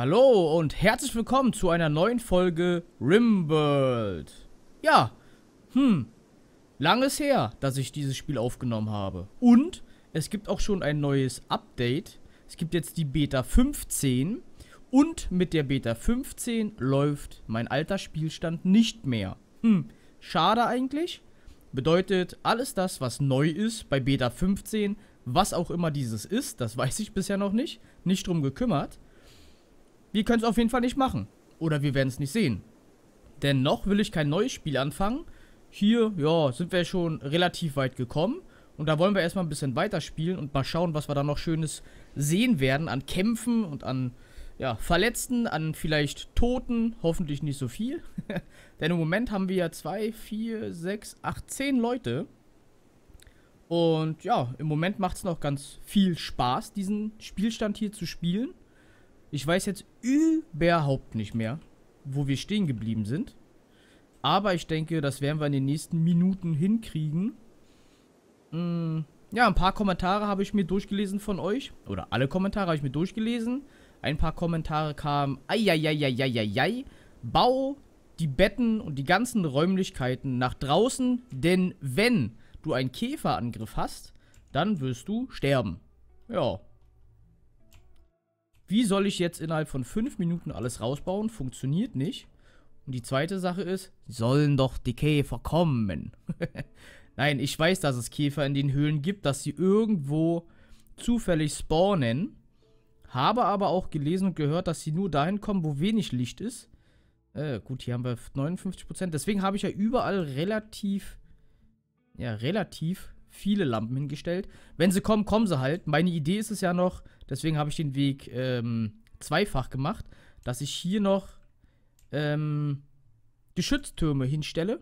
Hallo und herzlich willkommen zu einer neuen Folge RimWorld. Ja, lange ist her, dass ich dieses Spiel aufgenommen habe. Und es gibt auch schon ein neues Update. Es gibt jetzt die Beta 15 und mit der Beta 15 läuft mein alter Spielstand nicht mehr. Schade eigentlich. Bedeutet, alles das, was neu ist bei Beta 15, was auch immer dieses ist, das weiß ich bisher noch nicht, nicht drum gekümmert. Wir können es auf jeden Fall nicht machen. Oder wir werden es nicht sehen. Denn noch will ich kein neues Spiel anfangen. Hier, ja, sind wir schon relativ weit gekommen. Und da wollen wir erstmal ein bisschen weiterspielen und mal schauen, was wir da noch Schönes sehen werden. An Kämpfen und an, ja, Verletzten, an vielleicht Toten. Hoffentlich nicht so viel. Denn im Moment haben wir ja 2, 4, 6, 8, 10 Leute. Und ja, im Moment macht es noch ganz viel Spaß, diesen Spielstand hier zu spielen. Ich weiß jetzt überhaupt nicht mehr, wo wir stehen geblieben sind. Aber ich denke, das werden wir in den nächsten Minuten hinkriegen. Ja, ein paar Kommentare habe ich mir durchgelesen von euch. Oder alle Kommentare habe ich mir durchgelesen. Ein paar Kommentare kamen. Eieieiei. Bau die Betten und die ganzen Räumlichkeiten nach draußen. Denn wenn du einen Käferangriff hast, dann wirst du sterben. Ja. Wie soll ich jetzt innerhalb von 5 Minuten alles rausbauen? Funktioniert nicht. Und die zweite Sache ist, sollen doch die Käfer kommen. Nein, ich weiß, dass es Käfer in den Höhlen gibt, dass sie irgendwo zufällig spawnen. Habe aber auch gelesen und gehört, dass sie nur dahin kommen, wo wenig Licht ist. Gut, hier haben wir 59%. Deswegen habe ich ja überall relativ viele Lampen hingestellt. Wenn sie kommen, kommen sie halt. Meine Idee ist es ja noch, deswegen habe ich den Weg zweifach gemacht, dass ich hier noch Geschütztürme hinstelle.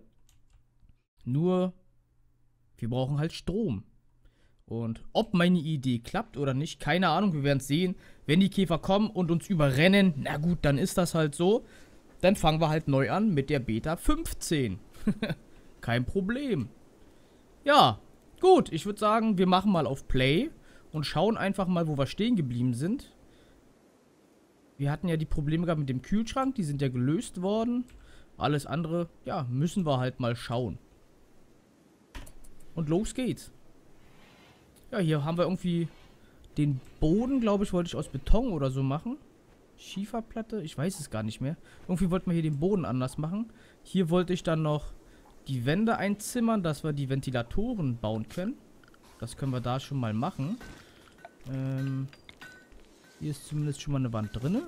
Nur, wir brauchen halt Strom. Und ob meine Idee klappt oder nicht, keine Ahnung, wir werden es sehen. Wenn die Käfer kommen und uns überrennen, na gut, dann ist das halt so. Dann fangen wir halt neu an mit der Beta 15. Kein Problem. Ja, gut, ich würde sagen, wir machen mal auf Play und schauen einfach mal, wo wir stehen geblieben sind. Wir hatten ja die Probleme gehabt mit dem Kühlschrank, die sind ja gelöst worden. Alles andere, ja, müssen wir halt mal schauen. Und los geht's. Ja, hier haben wir irgendwie den Boden, glaube ich, wollte ich aus Beton oder so machen. Schieferplatte, ich weiß es gar nicht mehr. Irgendwie wollten wir hier den Boden anders machen. Hier wollte ich dann noch die Wände einzimmern, dass wir die Ventilatoren bauen können. Das können wir da schon mal machen. Hier ist zumindest schon mal eine Wand drin.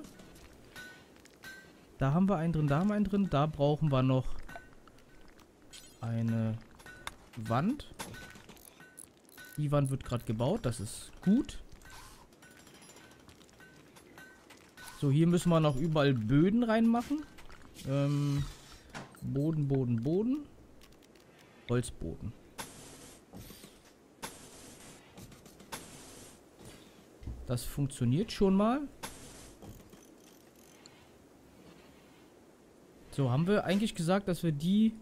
Da haben wir einen drin, da haben wir einen drin. Da brauchen wir noch eine Wand. Die Wand wird gerade gebaut, das ist gut. So, hier müssen wir noch überall Böden reinmachen. Boden, Boden, Boden. Holzboden. Das funktioniert schon mal. So, haben wir eigentlich gesagt, dass wir die...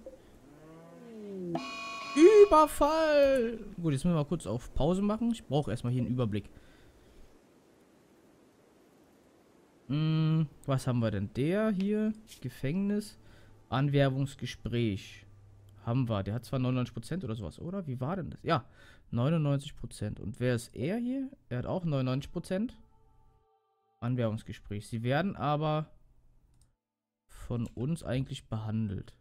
Überfall! Gut, jetzt müssen wir mal kurz auf Pause machen. Ich brauche erstmal hier einen Überblick. Was haben wir denn? Der hier, Gefängnis, Anwerbungsgespräch. Haben wir. Der hat zwar 99% oder sowas, oder? Wie war denn das? Ja, 99%. Und wer ist er hier? Er hat auch 99%. Anwerbungsgespräch. Sie werden aber von uns eigentlich behandelt.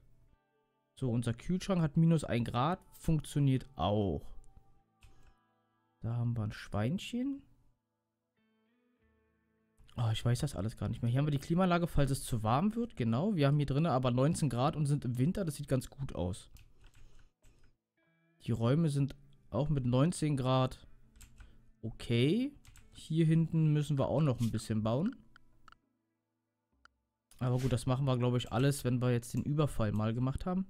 So, unser Kühlschrank hat minus 1 Grad. Funktioniert auch. Da haben wir ein Schweinchen. Oh, ich weiß das alles gar nicht mehr. Hier haben wir die Klimaanlage, falls es zu warm wird. Genau, wir haben hier drinnen aber 19 Grad und sind im Winter. Das sieht ganz gut aus. Die Räume sind auch mit 19 Grad okay. Hier hinten müssen wir auch noch ein bisschen bauen. Aber gut, das machen wir, glaube ich, alles, wenn wir jetzt den Überfall mal gemacht haben.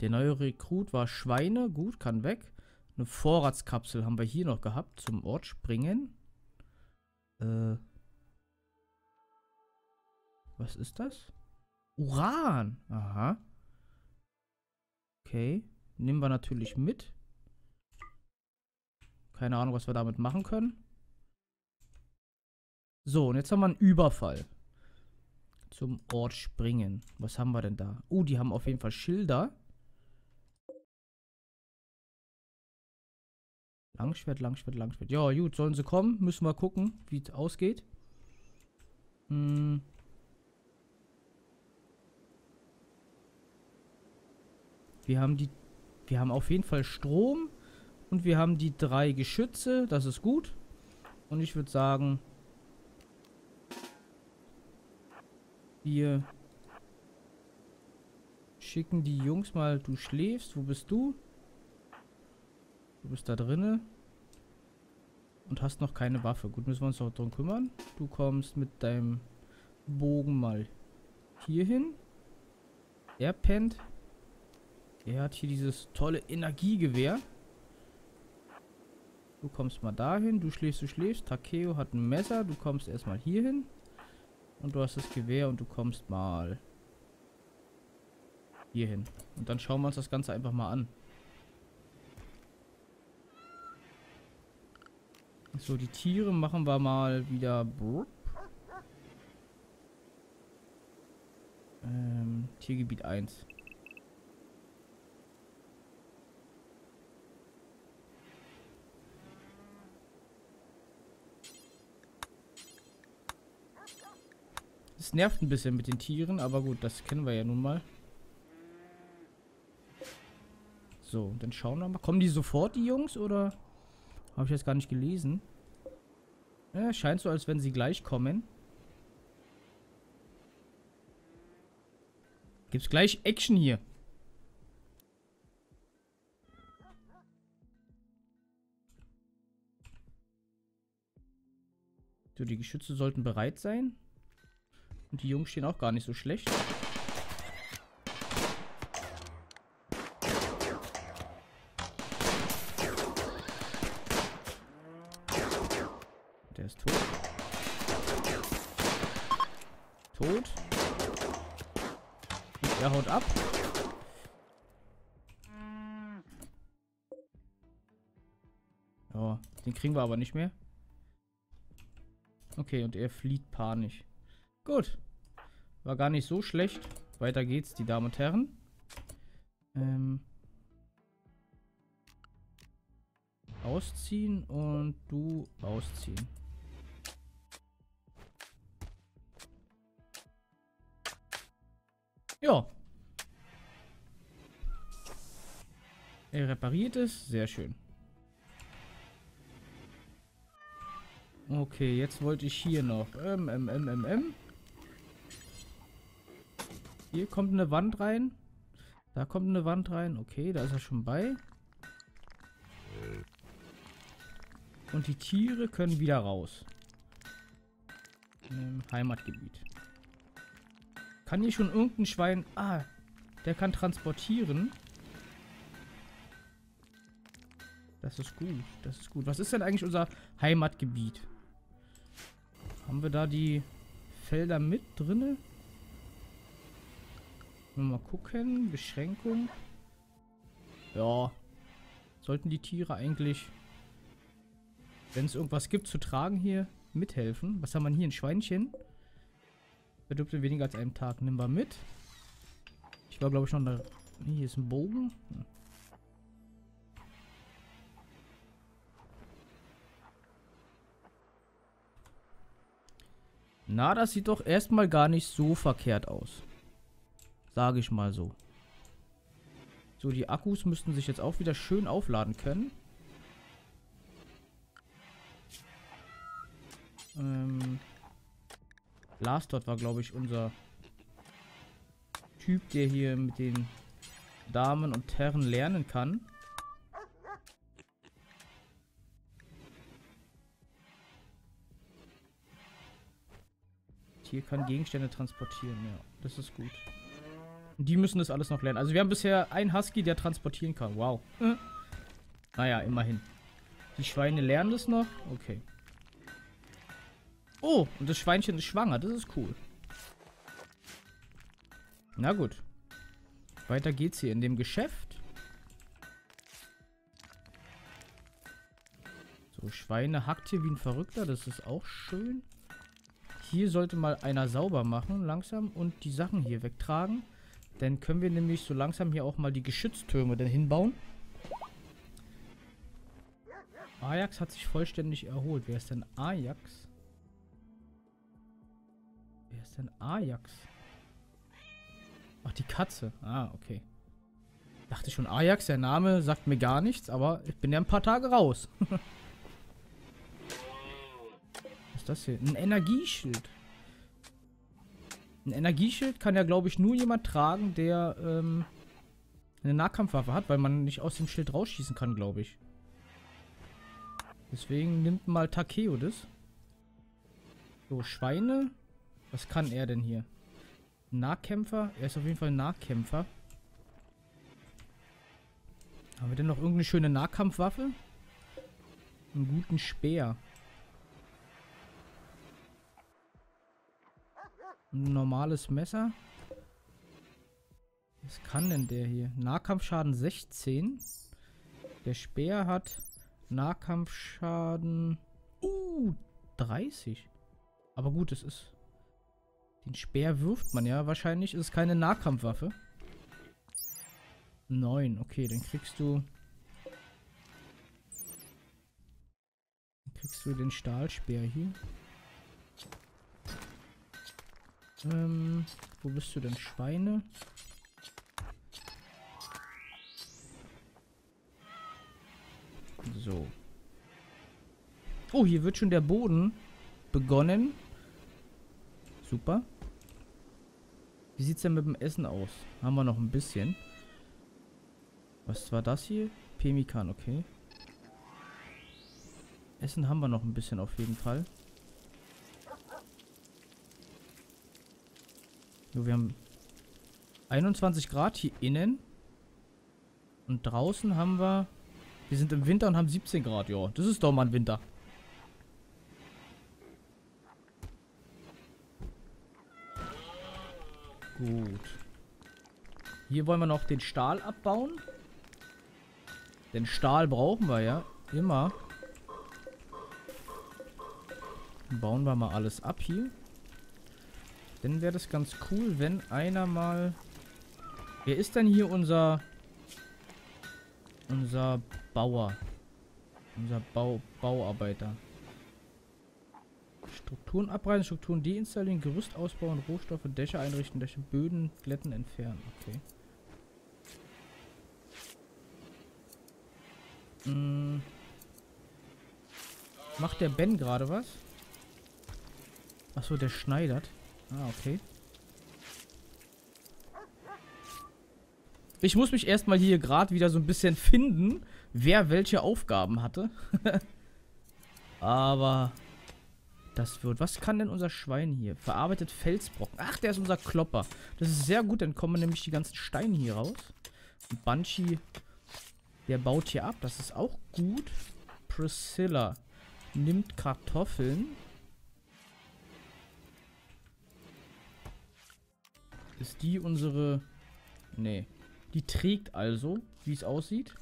Der neue Rekrut war Schweine. Gut, kann weg. Eine Vorratskapsel haben wir hier noch gehabt zum Ort springen. Was ist das? Uran! Aha. Okay. Nehmen wir natürlich mit. Keine Ahnung, was wir damit machen können. So, und jetzt haben wir einen Überfall. Zum Ort springen. Was haben wir denn da? Oh, die haben auf jeden Fall Schilder. Langschwert, Langschwert, Langschwert. Ja, gut, sollen sie kommen? Müssen wir gucken, wie es ausgeht. Hm. Wir haben auf jeden Fall Strom. Und wir haben die 3 Geschütze. Das ist gut. Und ich würde sagen... Wir schicken die Jungs mal. Du schläfst. Wo bist du? Du bist da drinne und hast noch keine Waffe. Gut, müssen wir uns noch drum kümmern. Du kommst mit deinem Bogen mal hier hin. Er pennt. Er hat hier dieses tolle Energiegewehr. Du kommst mal dahin. Du schläfst, du schläfst. Takeo hat ein Messer. Du kommst erstmal hier hin. Und du hast das Gewehr und du kommst mal hier hin. Und dann schauen wir uns das Ganze einfach mal an. So, die Tiere machen wir mal wieder. Tiergebiet 1. Es nervt ein bisschen mit den Tieren, aber gut, das kennen wir ja nun mal. So, dann schauen wir mal. Kommen die sofort, die Jungs, oder? Habe ich jetzt gar nicht gelesen. Ja, scheint so, als wenn sie gleich kommen. Gibt's gleich Action hier. So, die Geschütze sollten bereit sein. Und die Jungs stehen auch gar nicht so schlecht. Der ist tot. Tot. Und er haut ab. Ja, den kriegen wir aber nicht mehr. Okay, und er flieht panisch. Gut. War gar nicht so schlecht. Weiter geht's, die Damen und Herren. Ausziehen und du ausziehen. Ja. Er repariert es. Sehr schön. Okay, jetzt wollte ich hier noch. Hier kommt eine Wand rein. Da kommt eine Wand rein. Okay, da ist er schon bei. Und die Tiere können wieder raus. Im Heimatgebiet. Kann hier schon irgendein Schwein... Ah, der kann transportieren. Das ist gut, das ist gut. Was ist denn eigentlich unser Heimatgebiet? Haben wir da die Felder mit drinne? Mal gucken. Beschränkung. Ja. Sollten die Tiere eigentlich, wenn es irgendwas gibt zu tragen hier, mithelfen. Was haben wir hier? Ein Schweinchen. Verdirbt weniger als einem Tag. Nimm mal mit. Ich war, glaube ich, noch da. Hier ist ein Bogen. Hm. Na, das sieht doch erstmal gar nicht so verkehrt aus. Sage ich mal so. So, die Akkus müssten sich jetzt auch wieder schön aufladen können. Lars dort war, glaube ich, unser Typ, der hier mit den Damen und Herren lernen kann. Hier kann Gegenstände transportieren, ja. Das ist gut. Die müssen das alles noch lernen. Also wir haben bisher einen Husky, der transportieren kann. Wow. Naja, immerhin. Die Schweine lernen das noch. Okay. Oh, und das Schweinchen ist schwanger. Das ist cool. Na gut. Weiter geht's hier in dem Geschäft. So, Schweine hackt hier wie ein Verrückter. Das ist auch schön. Hier sollte mal einer sauber machen, langsam, und die Sachen hier wegtragen. Dann können wir nämlich so langsam hier auch mal die Geschütztürme dann hinbauen. Ajax hat sich vollständig erholt. Wer ist denn Ajax? Wer ist denn Ajax? Ach, die Katze. Ah, okay. Dachte schon, Ajax, der Name sagt mir gar nichts, aber ich bin ja ein paar Tage raus. Was ist das hier? Ein Energieschild. Ein Energieschild kann ja, glaube ich, nur jemand tragen, der eine Nahkampfwaffe hat, weil man nicht aus dem Schild rausschießen kann, glaube ich. Deswegen nimmt mal Takeo das. So, Schweine. Was kann er denn hier? Nahkämpfer? Er ist auf jeden Fall ein Nahkämpfer. Haben wir denn noch irgendeine schöne Nahkampfwaffe? Einen guten Speer. Ein normales Messer. Was kann denn der hier? Nahkampfschaden 16. Der Speer hat Nahkampfschaden 30. Aber gut, es ist... Den Speer wirft man ja. Wahrscheinlich ist es keine Nahkampfwaffe. 9. Okay, dann kriegst du... Dann kriegst du den Stahlspeer hier. Wo bist du denn? Schweine? So. Oh, hier wird schon der Boden begonnen. Super. Wie sieht es denn mit dem Essen aus? Haben wir noch ein bisschen. Was war das hier? Pemmikan, okay. Essen haben wir noch ein bisschen auf jeden Fall. So, wir haben 21 Grad hier innen. Und draußen haben wir... Wir sind im Winter und haben 17 Grad. Ja, das ist doch mal ein Winter. Gut. Hier wollen wir noch den Stahl abbauen. Denn Stahl brauchen wir ja immer. Dann bauen wir mal alles ab hier. Dann wäre das ganz cool, wenn einer mal... Wer ist denn hier unser Bauer? Unser Bauarbeiter. Strukturen abreißen, Strukturen deinstallieren, Gerüst ausbauen, Rohstoffe, Dächer einrichten, Dächer, Böden, Glätten, entfernen. Okay. Hm. Macht der Ben gerade was? Achso, der schneidert. Ah, okay. Ich muss mich erstmal hier gerade wieder so ein bisschen finden, wer welche Aufgaben hatte. Aber das wird... Was kann denn unser Schwein hier? Verarbeitet Felsbrocken. Ach, der ist unser Klopper. Das ist sehr gut, dann kommen nämlich die ganzen Steine hier raus. Und Banshee, der baut hier ab. Das ist auch gut. Priscilla nimmt Kartoffeln. Ist die unsere... Nee. Die trägt also, wie es aussieht.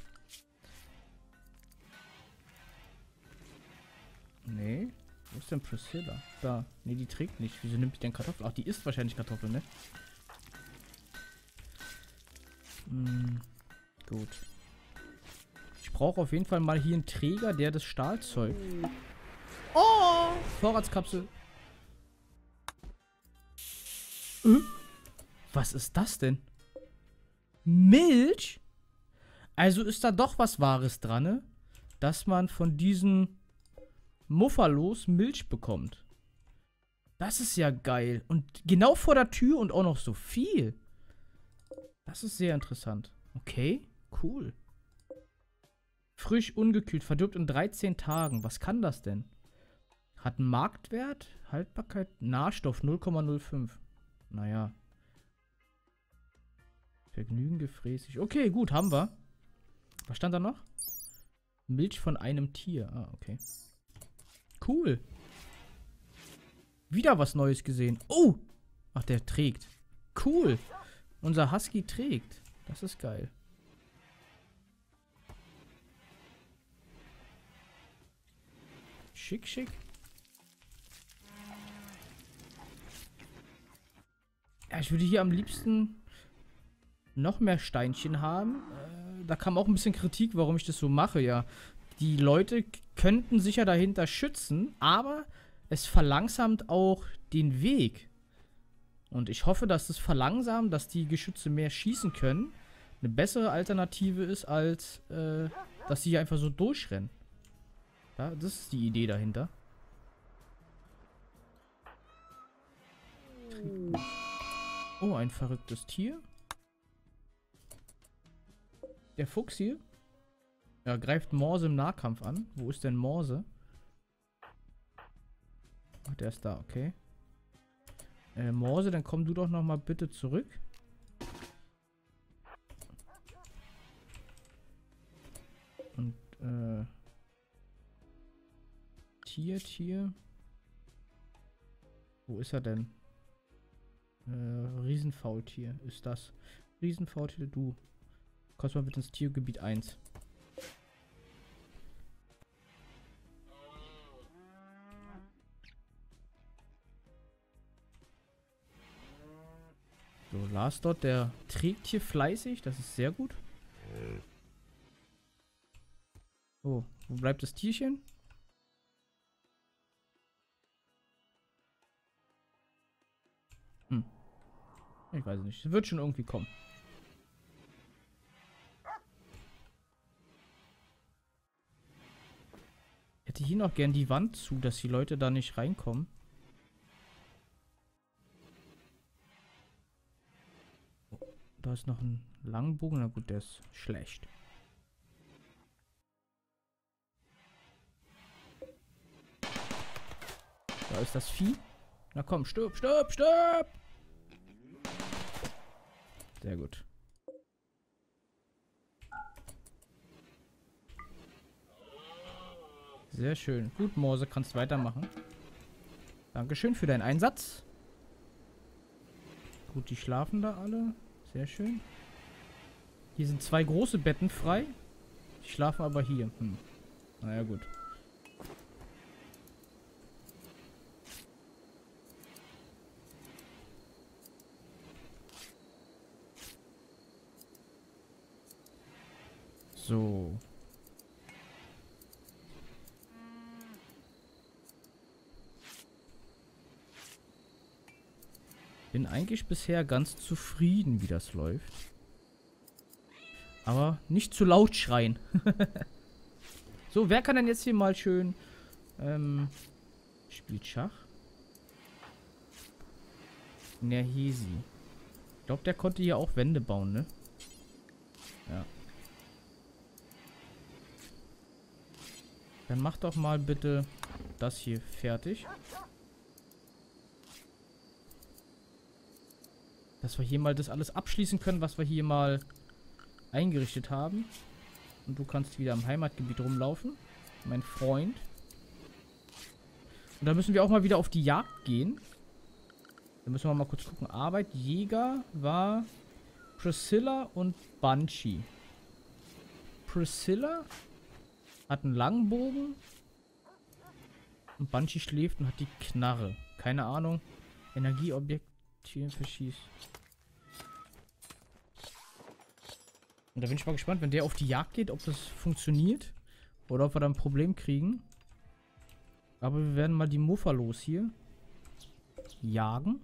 Nee. Wo ist denn Priscilla? Da. Nee, die trägt nicht. Wieso nimmt die denn Kartoffeln? Ach, die isst wahrscheinlich Kartoffeln, ne? Hm. Gut. Ich brauche auf jeden Fall mal hier einen Träger, der das Stahlzeug... Oh! Vorratskapsel. Was ist das denn? Milch? Also ist da doch was Wahres dran, ne? Dass man von diesen Muffalos Milch bekommt. Das ist ja geil. Und genau vor der Tür und auch noch so viel. Das ist sehr interessant. Okay, cool. Frisch, ungekühlt, verdirbt in 13 Tagen. Was kann das denn? Hat einen Marktwert, Haltbarkeit, Nahrstoff 0,05. Naja. Vergnügen, gefräßig. Okay, gut, haben wir. Was stand da noch? Milch von einem Tier. Ah, okay. Cool. Wieder was Neues gesehen. Oh! Ach, der trägt. Cool. Unser Husky trägt. Das ist geil. Schick, schick. Ja, ich würde hier am liebsten noch mehr Steinchen haben. Da kam auch ein bisschen Kritik, warum ich das so mache, ja. Die Leute könnten sich ja dahinter schützen, aber es verlangsamt auch den Weg. Und ich hoffe, dass es verlangsamt, dass die Geschütze mehr schießen können, eine bessere Alternative ist, als dass sie hier einfach so durchrennen. Ja, das ist die Idee dahinter. Oh, ein verrücktes Tier. Der Fuchs hier. Ja, greift Morse im Nahkampf an. Wo ist denn Morse? Ach, der ist da, okay. Morse, dann komm du doch nochmal bitte zurück. Und, Tier. Wo ist er denn? Riesenfaultier ist das. Riesenfaultier, du. Kommst mal bitte ins Tiergebiet 1. So, Lars dort, der trägt hier fleißig. Das ist sehr gut. Oh, wo bleibt das Tierchen? Hm. Ich weiß nicht. Es wird schon irgendwie kommen. Ich hätte hier noch gern die Wand zu, dass die Leute da nicht reinkommen. Da ist noch ein Langbogen. Na gut, der ist schlecht. Da ist das Vieh. Na komm, stirb! Sehr gut. Sehr schön. Gut, Morse, kannst weitermachen. Dankeschön für deinen Einsatz. Gut, die schlafen da alle. Sehr schön. Hier sind zwei große Betten frei. Die schlafen aber hier. Hm. Naja, gut. So. Bin eigentlich bisher ganz zufrieden, wie das läuft. Aber nicht zu laut schreien. So, wer kann denn jetzt hier mal schön spielt Schach? Nehisi. Ich glaube, der konnte hier auch Wände bauen, ne? Ja. Dann mach doch mal bitte das hier fertig. Dass wir hier mal das alles abschließen können, was wir hier mal eingerichtet haben. Und du kannst wieder im Heimatgebiet rumlaufen, mein Freund. Und da müssen wir auch mal wieder auf die Jagd gehen. Da müssen wir mal kurz gucken. Arbeit, Jäger war Priscilla und Banshee. Priscilla hat einen Langbogen. Und Banshee schläft und hat die Knarre. Keine Ahnung. Energieobjekt. Verschießt. Und da bin ich mal gespannt, wenn der auf die Jagd geht, ob das funktioniert oder ob wir da ein Problem kriegen. Aber wir werden mal die Muffalos hier jagen.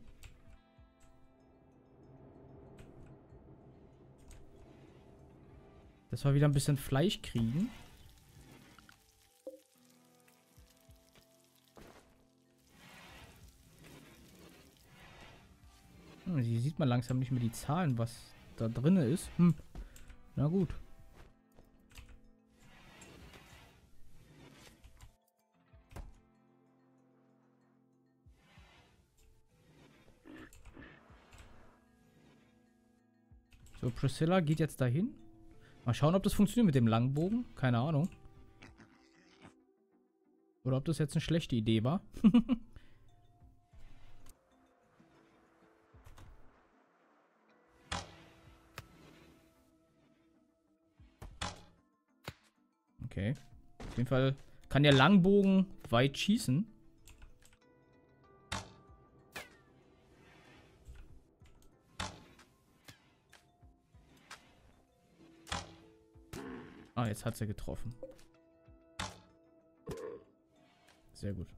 Dass wir wieder ein bisschen Fleisch kriegen. Hier sieht man langsam nicht mehr die Zahlen, was da drin ist. Hm. Na gut. So, Priscilla geht jetzt dahin. Mal schauen, ob das funktioniert mit dem Langbogen. Keine Ahnung. Oder ob das jetzt eine schlechte Idee war. Okay. Auf jeden Fall kann der Langbogen weit schießen. Ah, jetzt hat sie getroffen. Sehr gut.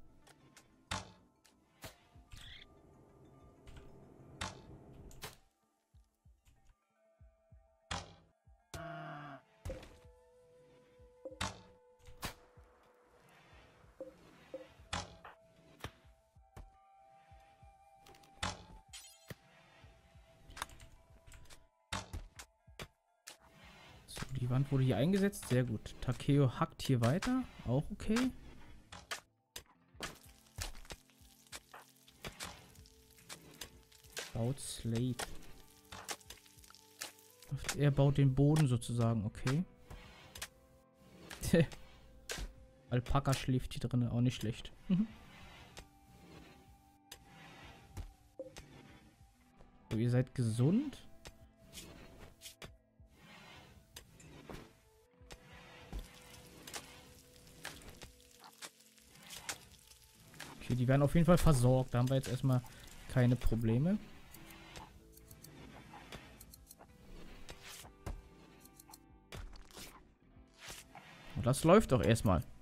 Die Wand wurde hier eingesetzt. Sehr gut. Takeo hackt hier weiter. Auch okay. Baut Slate. Er baut den Boden sozusagen. Okay. Alpaka schläft hier drin. Auch nicht schlecht. So, ihr seid gesund. Die werden auf jeden Fall versorgt. Da haben wir jetzt erstmal keine Probleme. Und das läuft doch erstmal.